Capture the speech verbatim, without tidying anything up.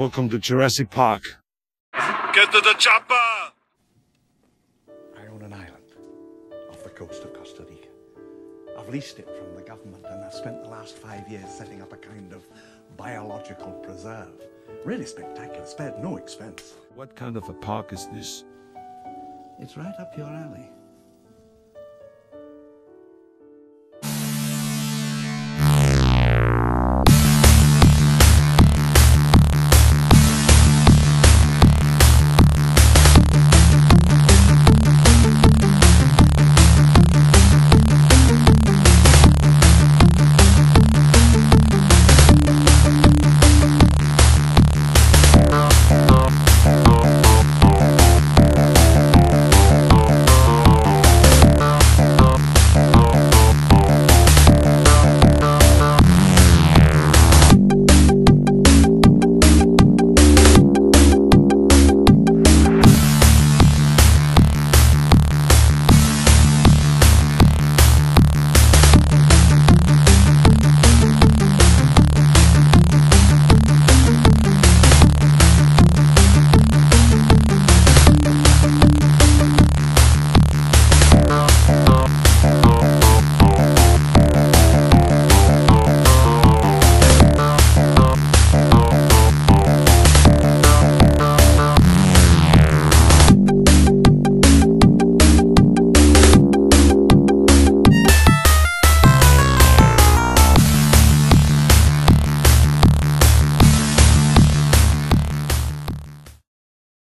Welcome to Jurassic Park. Get to the chopper! I own an island off the coast of Costa Rica. I've leased it from the government and I've spent the last five years setting up a kind of biological preserve. Really spectacular, spared no expense. What kind of a park is this? It's right up your alley.